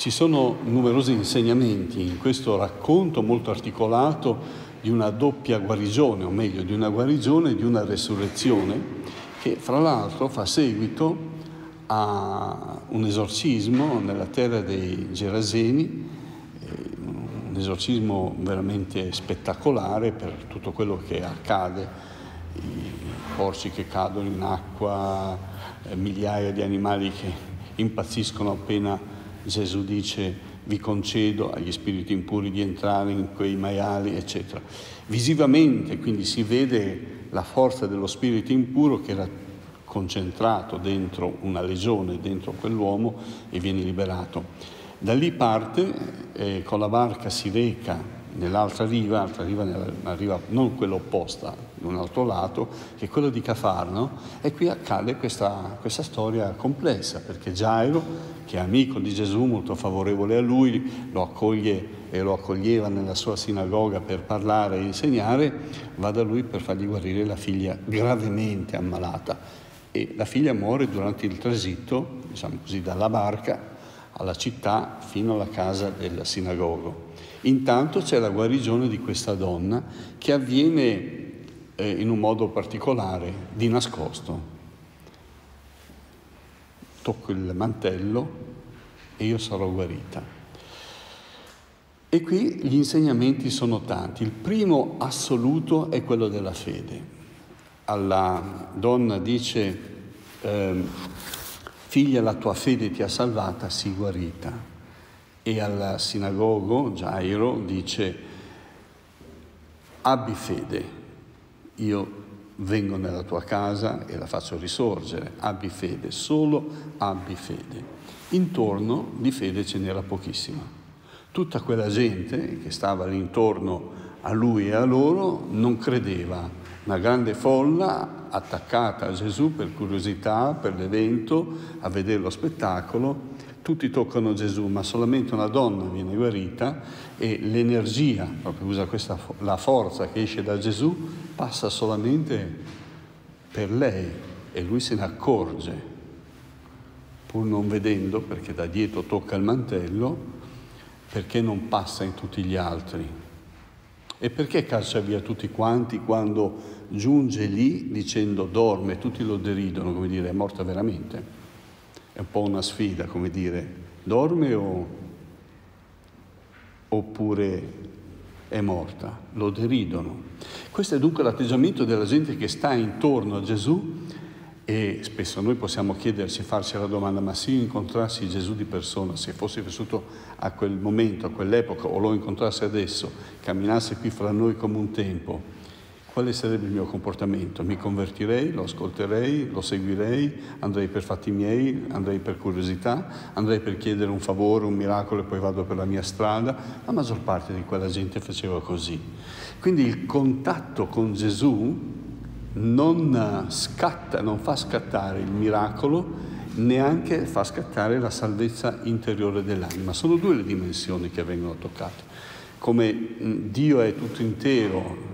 Ci sono numerosi insegnamenti in questo racconto molto articolato di una doppia guarigione, o meglio di una guarigione e di una resurrezione, che fra l'altro fa seguito a un esorcismo nella terra dei Geraseni, un esorcismo veramente spettacolare per tutto quello che accade, i porci che cadono in acqua, migliaia di animali che impazziscono appena Gesù dice vi concedo agli spiriti impuri di entrare in quei maiali, eccetera. Visivamente quindi si vede la forza dello spirito impuro che era concentrato dentro una legione, dentro quell'uomo, e viene liberato. Da lì parte, con la barca si reca nell'altra riva, non quella opposta, un altro lato, che è quello di Cafarno, e qui accade questa storia complessa, perché Giairo, che è amico di Gesù, molto favorevole a lui, lo accoglie e lo accoglieva nella sua sinagoga per parlare e insegnare, va da lui per fargli guarire la figlia gravemente ammalata, e la figlia muore durante il tragitto, diciamo così, dalla barca alla città fino alla casa del sinagogo. Intanto c'è la guarigione di questa donna, che avviene in un modo particolare, di nascosto. Tocco il mantello e io sarò guarita. E qui gli insegnamenti sono tanti. Il primo assoluto è quello della fede. Alla donna dice figlia, la tua fede ti ha salvata, sii guarita. E al sinagogo Giairo dice abbi fede, io vengo nella tua casa e la faccio risorgere, abbi fede, solo abbi fede. Intorno di fede ce n'era pochissima. Tutta quella gente che stava lì intorno a lui e a loro non credeva, una grande folla attaccata a Gesù per curiosità, per l'evento, a vedere lo spettacolo. Tutti toccano Gesù, ma solamente una donna viene guarita, e l'energia, proprio usa questa, la forza che esce da Gesù, passa solamente per lei, e lui se ne accorge, pur non vedendo, perché da dietro tocca il mantello, perché non passa in tutti gli altri. E perché caccia via tutti quanti quando giunge lì dicendo dorme, tutti lo deridono, come dire, è morta veramente. È un po' una sfida, come dire, dorme oppure è morta, lo deridono. Questo è dunque l'atteggiamento della gente che sta intorno a Gesù, e spesso noi possiamo chiederci, farci la domanda, ma se io incontrassi Gesù di persona, se fossi vissuto a quel momento, a quell'epoca, o lo incontrassi adesso, camminasse qui fra noi come un tempo, quale sarebbe il mio comportamento? Mi convertirei, lo ascolterei, lo seguirei, andrei per fatti miei, andrei per curiosità, andrei per chiedere un favore, un miracolo, e poi vado per la mia strada. La maggior parte di quella gente faceva così. Quindi il contatto con Gesù non scatta, non fa scattare il miracolo, neanche fa scattare la salvezza interiore dell'anima. Sono due le dimensioni che vengono toccate. Come Dio è tutto intero,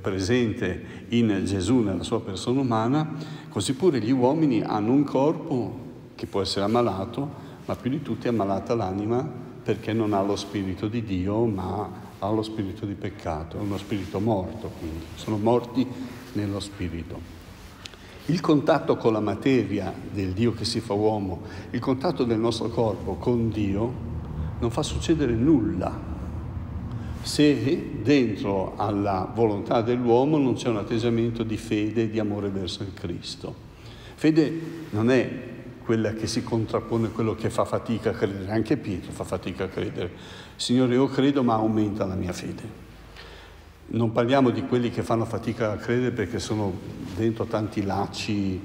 presente in Gesù, nella sua persona umana, così pure gli uomini hanno un corpo che può essere ammalato, ma più di tutti è ammalata l'anima, perché non ha lo spirito di Dio, ma ha lo spirito di peccato, è uno spirito morto, quindi sono morti nello spirito. Il contatto con la materia del Dio che si fa uomo, il contatto del nostro corpo con Dio, non fa succedere nulla se dentro alla volontà dell'uomo non c'è un atteggiamento di fede e di amore verso il Cristo. Fede non è quella che si contrappone a quello che fa fatica a credere, anche Pietro fa fatica a credere. Signore, io credo, ma aumenta la mia fede. Non parliamo di quelli che fanno fatica a credere perché sono dentro tanti lacci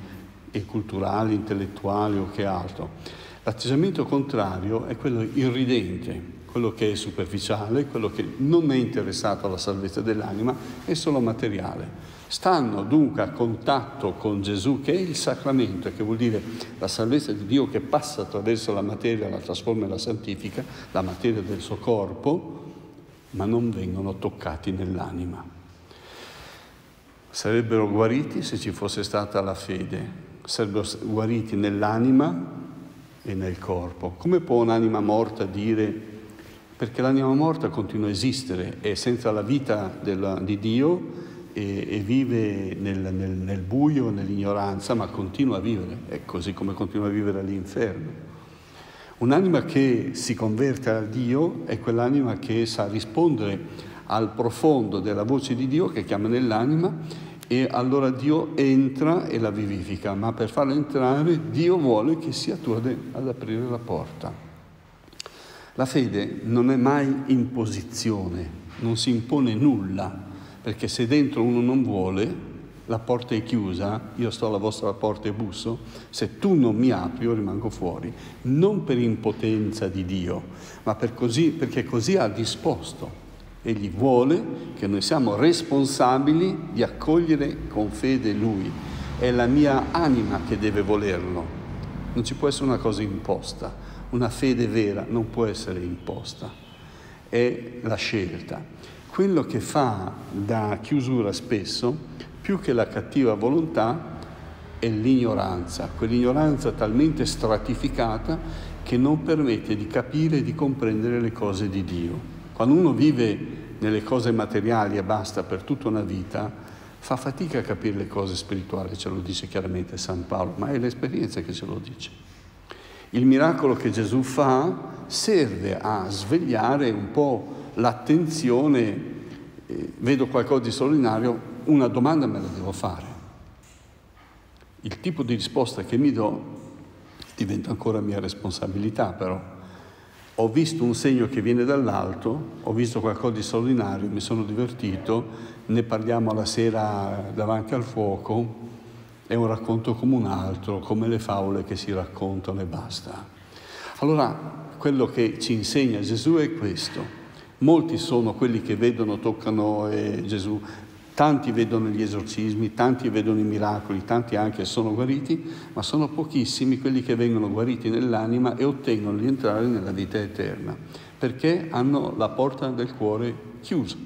e culturali, intellettuali o che altro. L'atteggiamento contrario è quello irridente, quello che è superficiale, quello che non è interessato alla salvezza dell'anima, è solo materiale. Stanno dunque a contatto con Gesù, che è il sacramento, che vuol dire la salvezza di Dio che passa attraverso la materia, la trasforma e la santifica, la materia del suo corpo, ma non vengono toccati nell'anima. Sarebbero guariti se ci fosse stata la fede, sarebbero guariti nell'anima, e nel corpo. Come può un'anima morta dire? Perché l'anima morta continua a esistere, è senza la vita di Dio e vive nel buio, nell'ignoranza, ma continua a vivere. È così come continua a vivere all'inferno. Un'anima che si converte a Dio è quell'anima che sa rispondere al profondo della voce di Dio che chiama nell'anima, e allora Dio entra e la vivifica, ma per farla entrare Dio vuole che sia tu ad aprire la porta. La fede non è mai imposizione, non si impone nulla, perché se dentro uno non vuole, la porta è chiusa, io sto alla vostra porta e busso, se tu non mi apri io rimango fuori, non per impotenza di Dio, ma perché così ha disposto. Egli vuole che noi siamo responsabili di accogliere con fede Lui. È la mia anima che deve volerlo. Non ci può essere una cosa imposta. Una fede vera non può essere imposta. È la scelta. Quello che fa da chiusura spesso, più che la cattiva volontà, è l'ignoranza. Quell'ignoranza talmente stratificata che non permette di capire e di comprendere le cose di Dio. Quando uno vive nelle cose materiali e basta per tutta una vita, fa fatica a capire le cose spirituali, ce lo dice chiaramente San Paolo, ma è l'esperienza che ce lo dice. Il miracolo che Gesù fa serve a svegliare un po' l'attenzione, vedo qualcosa di straordinario, una domanda me la devo fare. Il tipo di risposta che mi do diventa ancora mia responsabilità però. Ho visto un segno che viene dall'alto, ho visto qualcosa di straordinario, mi sono divertito, ne parliamo alla sera davanti al fuoco, è un racconto come un altro, come le favole che si raccontano e basta. Allora, quello che ci insegna Gesù è questo. Molti sono quelli che vedono, toccano Gesù, tanti vedono gli esorcismi, tanti vedono i miracoli, tanti anche sono guariti, ma sono pochissimi quelli che vengono guariti nell'anima e ottengono di entrare nella vita eterna, perché hanno la porta del cuore chiusa.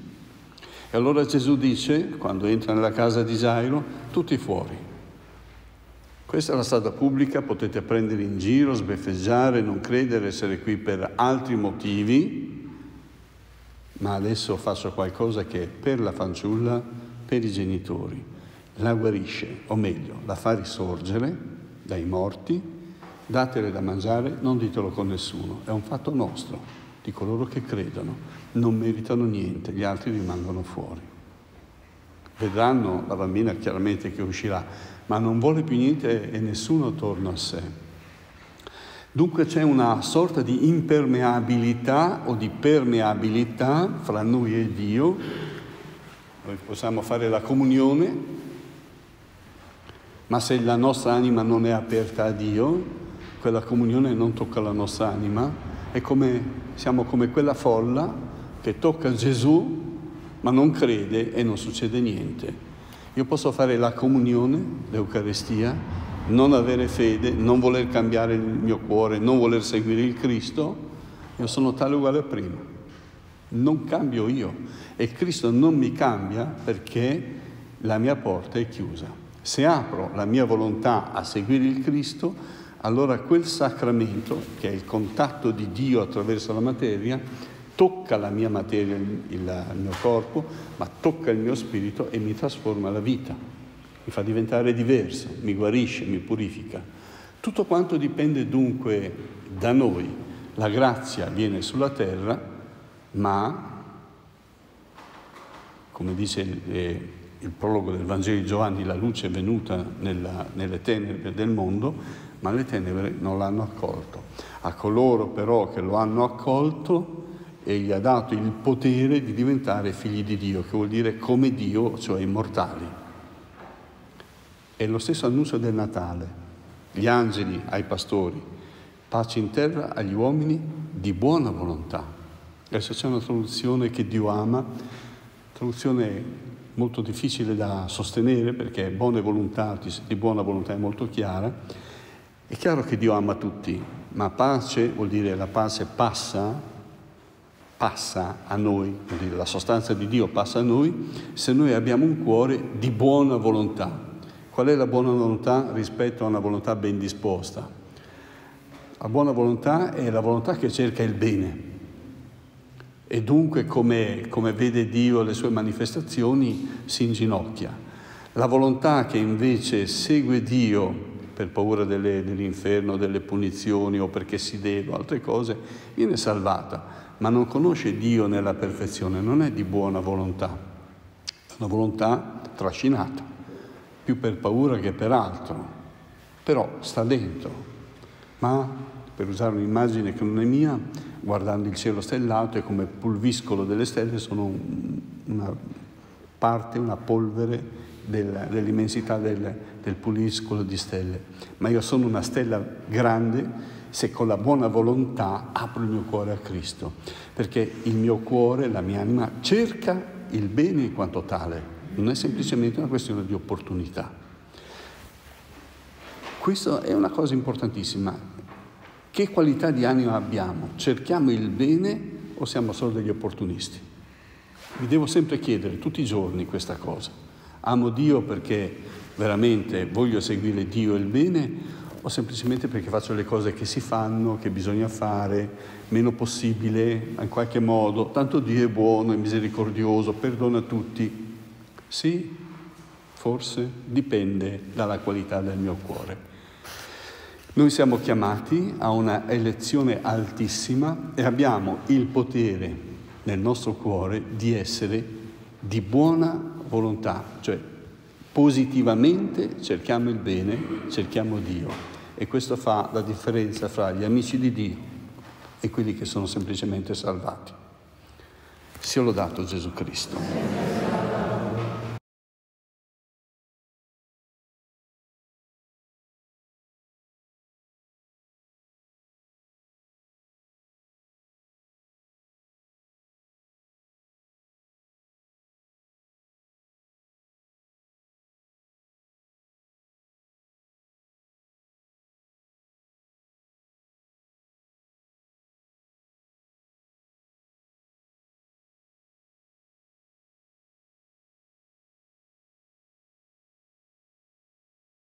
E allora Gesù dice, quando entra nella casa di Giàiro, tutti fuori. Questa è la strada pubblica, potete prendere in giro, sbeffeggiare, non credere, essere qui per altri motivi, ma adesso faccio qualcosa che per la fanciulla, per i genitori, la guarisce, o meglio, la fa risorgere dai morti, datele da mangiare, non ditelo con nessuno, è un fatto nostro, di coloro che credono, non meritano niente, gli altri rimangono fuori. Vedranno la bambina chiaramente che uscirà, ma non vuole più niente e nessuno attorno a sé. Dunque c'è una sorta di impermeabilità o di permeabilità fra noi e Dio. Noi possiamo fare la comunione, ma se la nostra anima non è aperta a Dio, quella comunione non tocca la nostra anima. Siamo come quella folla che tocca Gesù, ma non crede e non succede niente. Io posso fare la comunione, l'Eucaristia, non avere fede, non voler cambiare il mio cuore, non voler seguire il Cristo. Io sono tale uguale a prima. Non cambio io e Cristo non mi cambia perché la mia porta è chiusa. Se apro la mia volontà a seguire il Cristo, allora quel sacramento, che è il contatto di Dio attraverso la materia, tocca la mia materia, il mio corpo, ma tocca il mio spirito e mi trasforma la vita, mi fa diventare diverso, mi guarisce, mi purifica. Tutto quanto dipende dunque da noi. La grazia viene sulla terra, ma, come dice il prologo del Vangelo di Giovanni, la luce è venuta nelle tenebre del mondo, ma le tenebre non l'hanno accolto. A coloro però che lo hanno accolto, egli ha dato il potere di diventare figli di Dio, che vuol dire come Dio, cioè immortali. È lo stesso annuncio del Natale. Gli angeli ai pastori, pace in terra agli uomini di buona volontà. Adesso c'è una traduzione che Dio ama, traduzione molto difficile da sostenere perché buona volontà, di buona volontà è molto chiara. È chiaro che Dio ama tutti, ma pace vuol dire la pace passa a noi, vuol dire la sostanza di Dio passa a noi se noi abbiamo un cuore di buona volontà. Qual è la buona volontà rispetto a una volontà ben disposta? La buona volontà è la volontà che cerca il bene e dunque, come vede Dio le sue manifestazioni, si inginocchia. La volontà che invece segue Dio per paura dell'inferno, delle punizioni o perché si deve o altre cose, viene salvata, ma non conosce Dio nella perfezione, non è di buona volontà, è una volontà trascinata, più per paura che per altro, però sta dentro. Ma, per usare un'immagine che non è mia, guardando il cielo stellato è come pulviscolo delle stelle, sono una polvere dell'immensità del pulviscolo di stelle. Ma io sono una stella grande se con la buona volontà apro il mio cuore a Cristo, perché il mio cuore, la mia anima, cerca il bene in quanto tale, non è semplicemente una questione di opportunità. Questa è una cosa importantissima. Che qualità di anima abbiamo? Cerchiamo il bene o siamo solo degli opportunisti? Mi devo sempre chiedere tutti i giorni questa cosa. Amo Dio perché veramente voglio seguire Dio e il bene, o semplicemente perché faccio le cose che si fanno, che bisogna fare, meno possibile, in qualche modo. Tanto Dio è buono, è misericordioso, perdona tutti. Sì, forse dipende dalla qualità del mio cuore. Noi siamo chiamati a una elezione altissima e abbiamo il potere nel nostro cuore di essere di buona volontà, cioè positivamente cerchiamo il bene, cerchiamo Dio. E questo fa la differenza fra gli amici di Dio e quelli che sono semplicemente salvati. Sia lodato Gesù Cristo.